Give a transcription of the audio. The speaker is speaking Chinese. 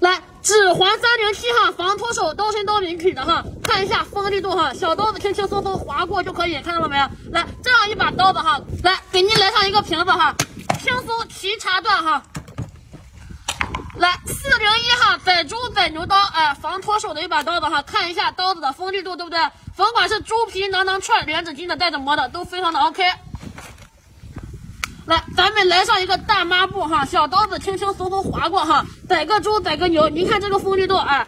来，指环307哈，防脱手，刀身刀柄可以的哈。看一下锋的力度哈，小刀子轻轻松松划过就可以，看到了没有？来，这样一把刀子哈，来给您来上一个瓶子哈，轻松齐插断哈。 来401哈，百猪百牛刀，哎，防脱手的一把刀子哈，看一下刀子的锋利度，对不对？甭管是猪皮、囊串、莲子筋的、带着磨的，都非常的 OK。来，咱们来上一个大抹布哈，小刀子轻轻松松划过哈，逮个猪，逮个牛，您看这个锋利度，哎，